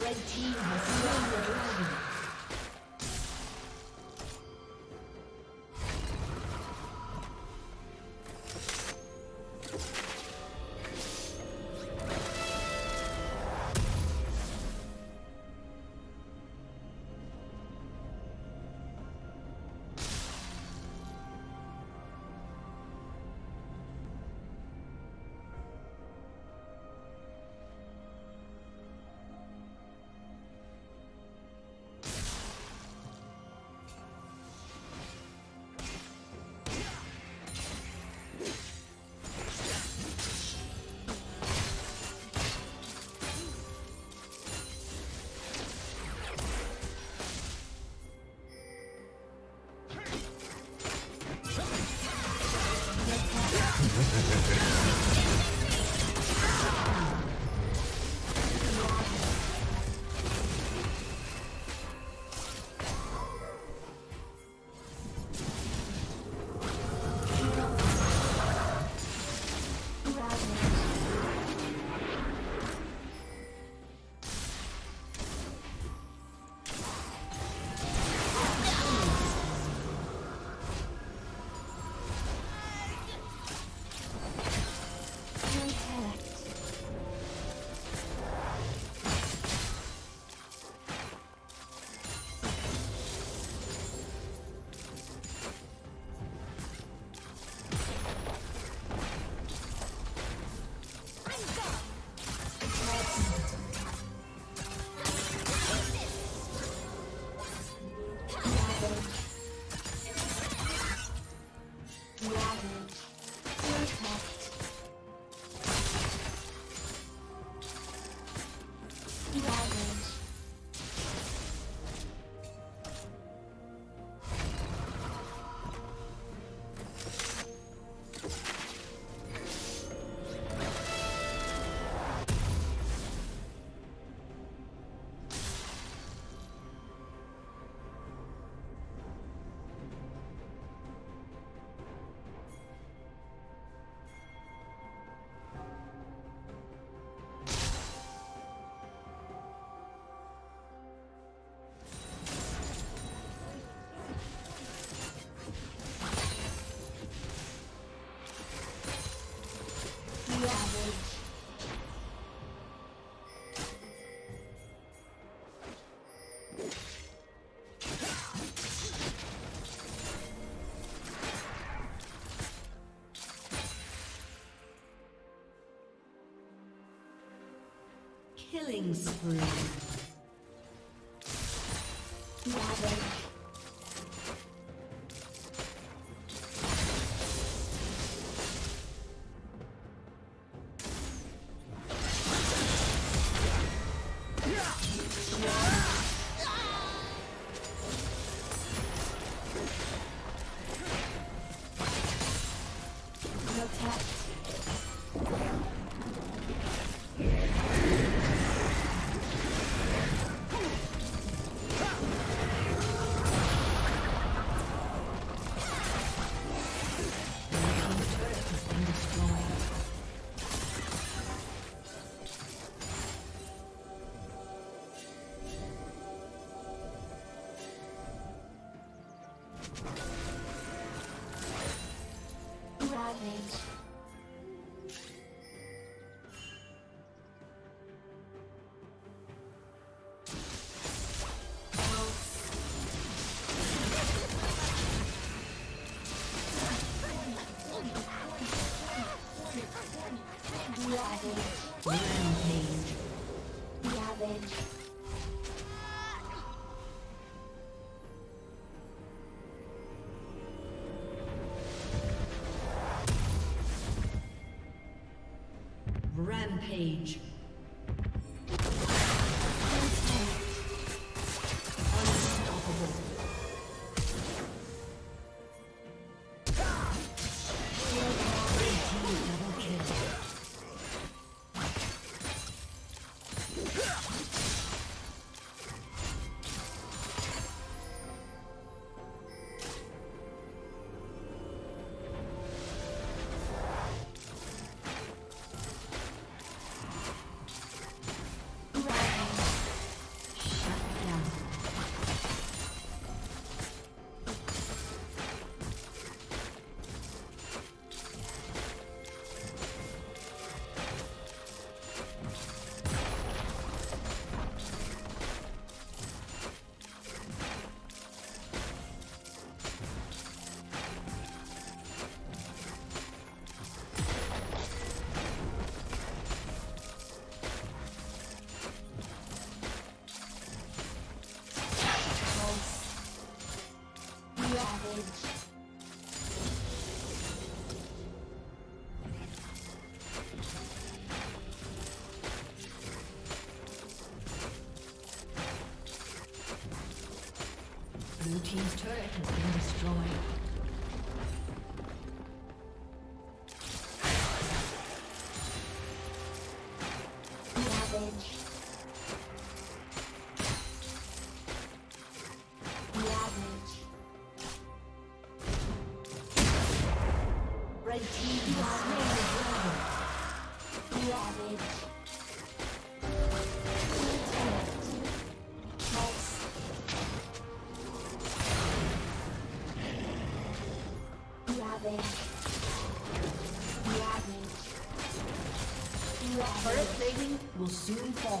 Red team has slain the dragon. Killing spree. Ravage. Rampage. Savage. Will soon fall.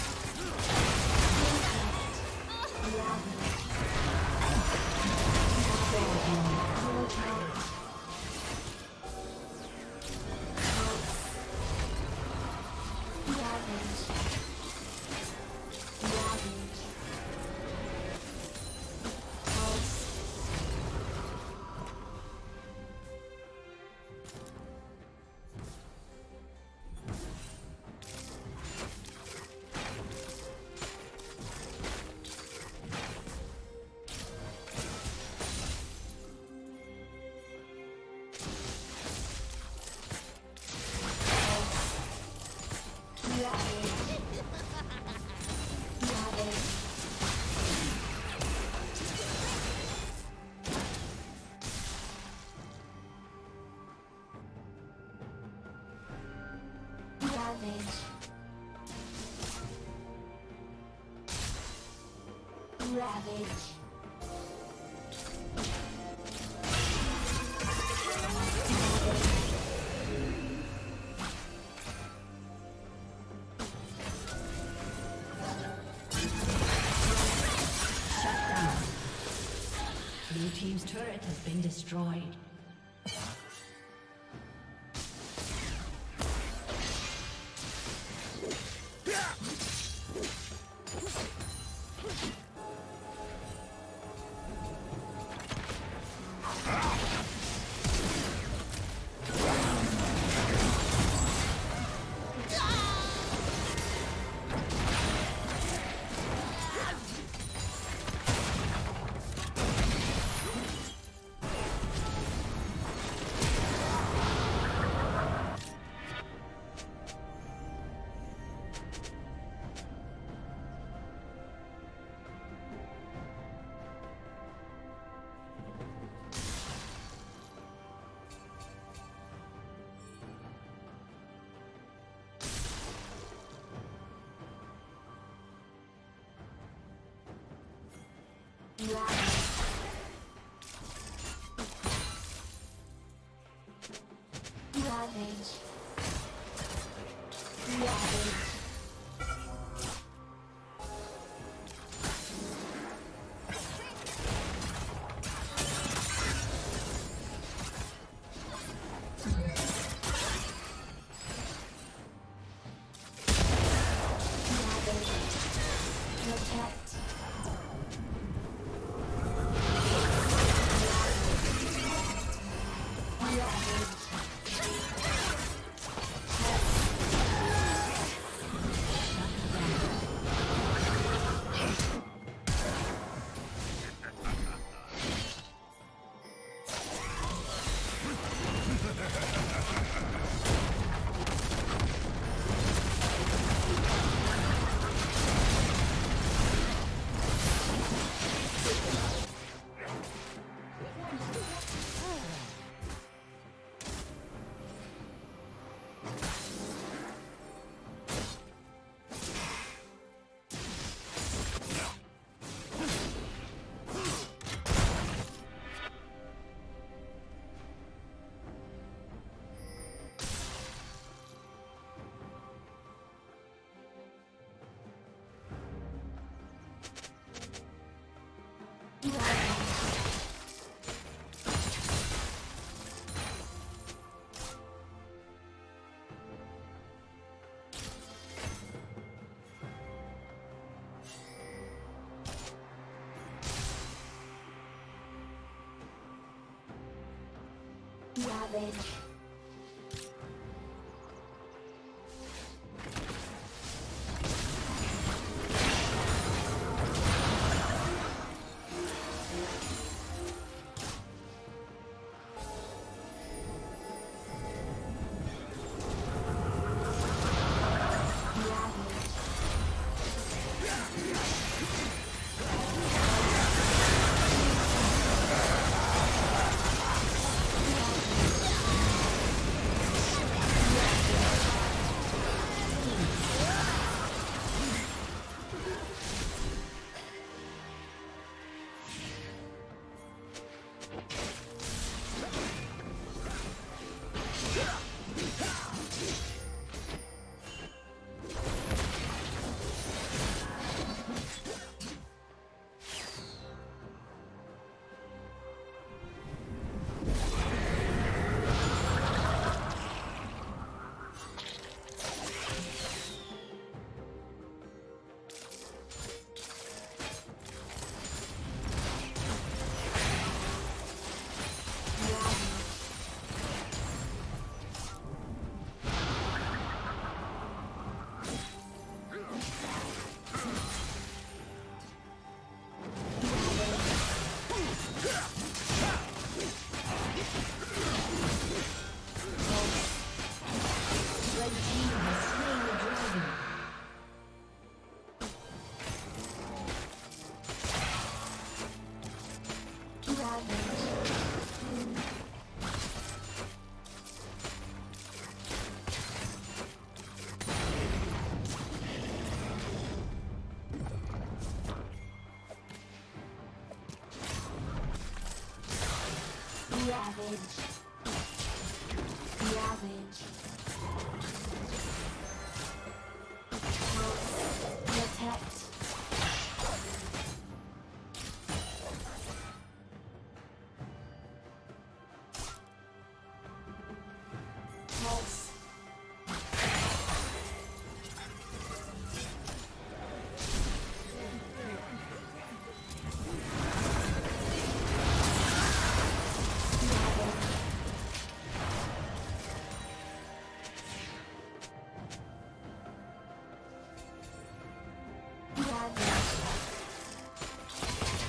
Ravage. Shut down. Blue team's turret has been destroyed. Ravage. Ravage. Ravage.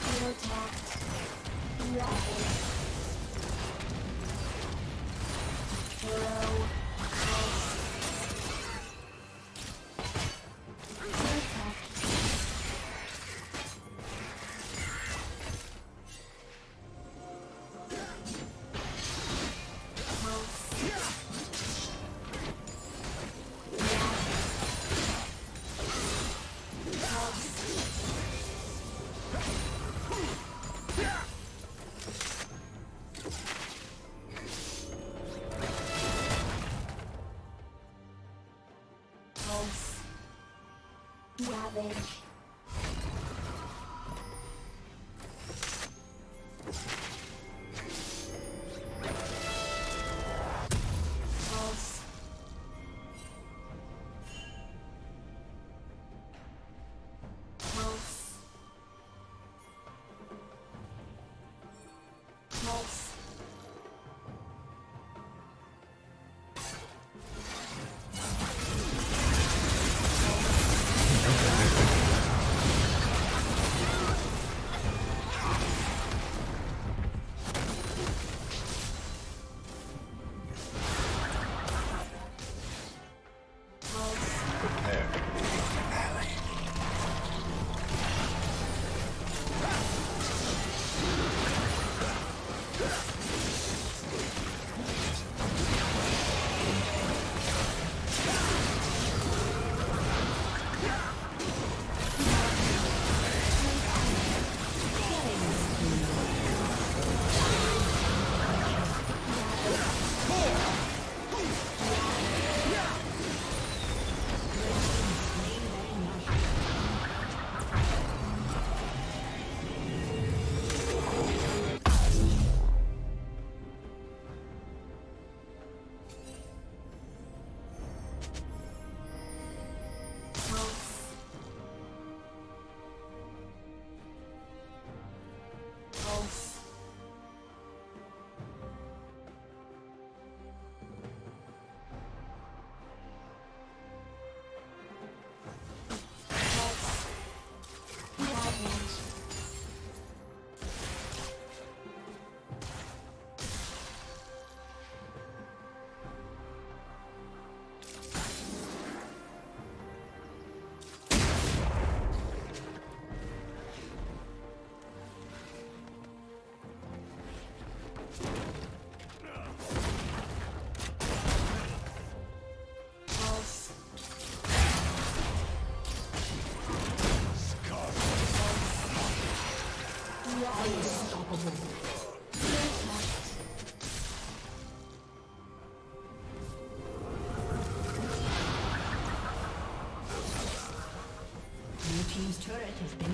Protect. Ravage.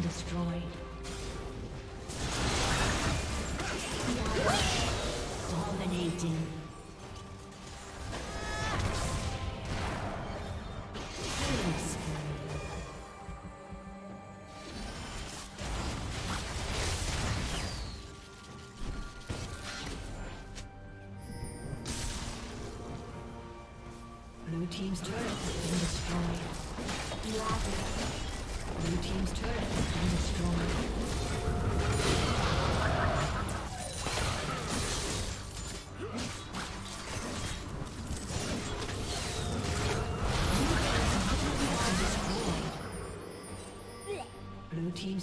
Destroyed. Dominating. Blue team's turret has been destroyed. Blue team's turret has been destroyed. Blue team's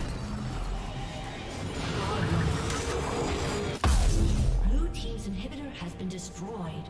Blue team's inhibitor has been destroyed.